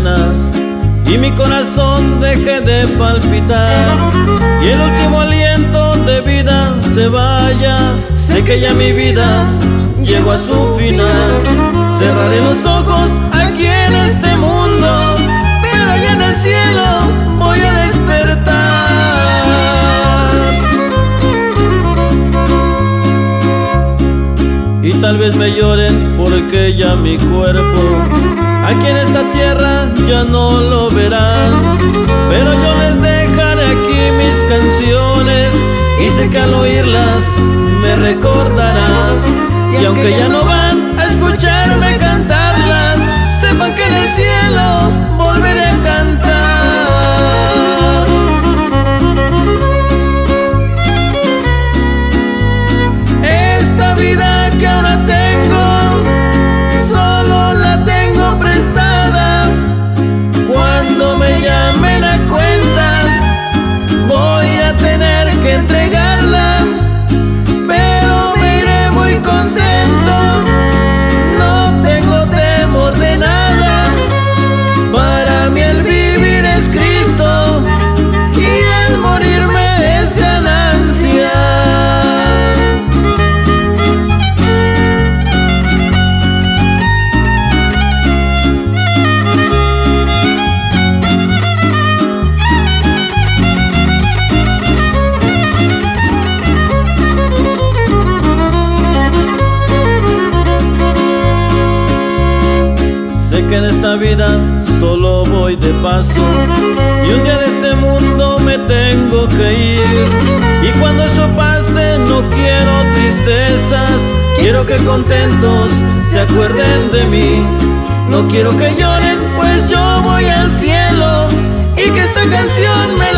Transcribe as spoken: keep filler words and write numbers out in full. penas y mi corazón deje de palpitar y el último aliento de vida se vaya. Sé que ya mi vida llegó a su final. Cerraré los ojos aquí en este mundo, pero allá en el cielo voy a despertar. Y tal vez me lloren porque ya mi cuerpo aquí en esta tierra ya no lo verán, pero yo les dejaré aquí mis canciones y sé que al oírlas me recordarán. Y aunque ya no van a escucharme cantarlas, sepan que en el cielo volveré a cantar. Esta vida que ahora tengo solo la tengo prestada. Cuando me llamen a cuentas voy a tener que entregarla, pero me iré muy contento. No tengo temor de nada, para mí el vivir es Cristo y el morirme es ganancia. Que en esta vida solo voy de paso y un día de este mundo me tengo que ir. Y cuando eso pase no quiero tristezas, quiero que contentos se acuerden de mí. No quiero que lloren, pues yo voy al cielo, y que esta canción me